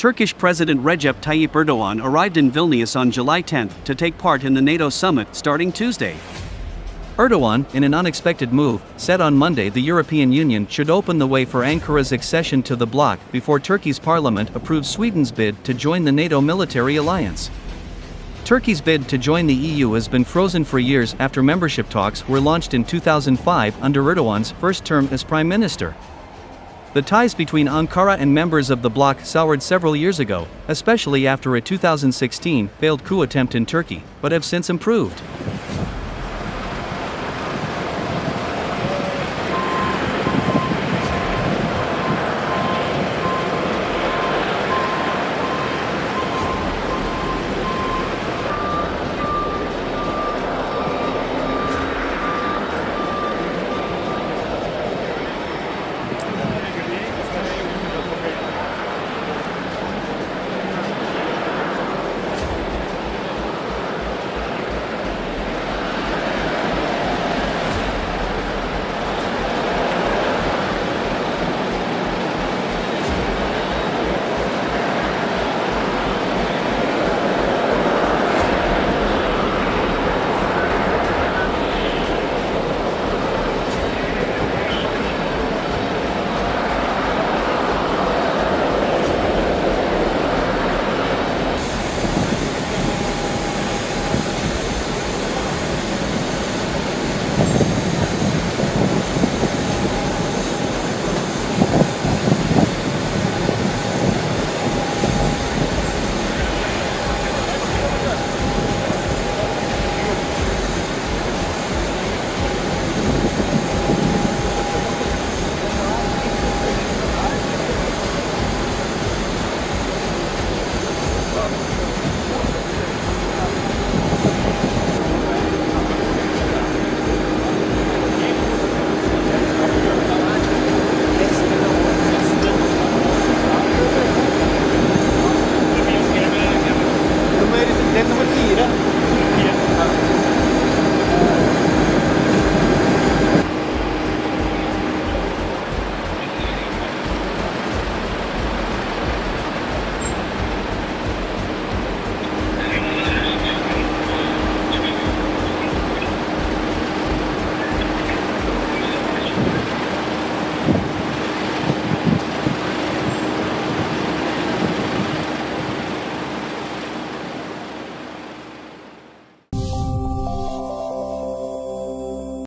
Turkish President Recep Tayyip Erdogan arrived in Vilnius on July 10 to take part in the NATO summit starting Tuesday. Erdogan, in an unexpected move, said on Monday the European Union should open the way for Ankara's accession to the bloc before Turkey's parliament approves Sweden's bid to join the NATO military alliance. Turkey's bid to join the EU has been frozen for years after membership talks were launched in 2005 under Erdogan's first term as prime minister. The ties between Ankara and members of the bloc soured several years ago, especially after a 2016 failed coup attempt in Turkey, but have since improved.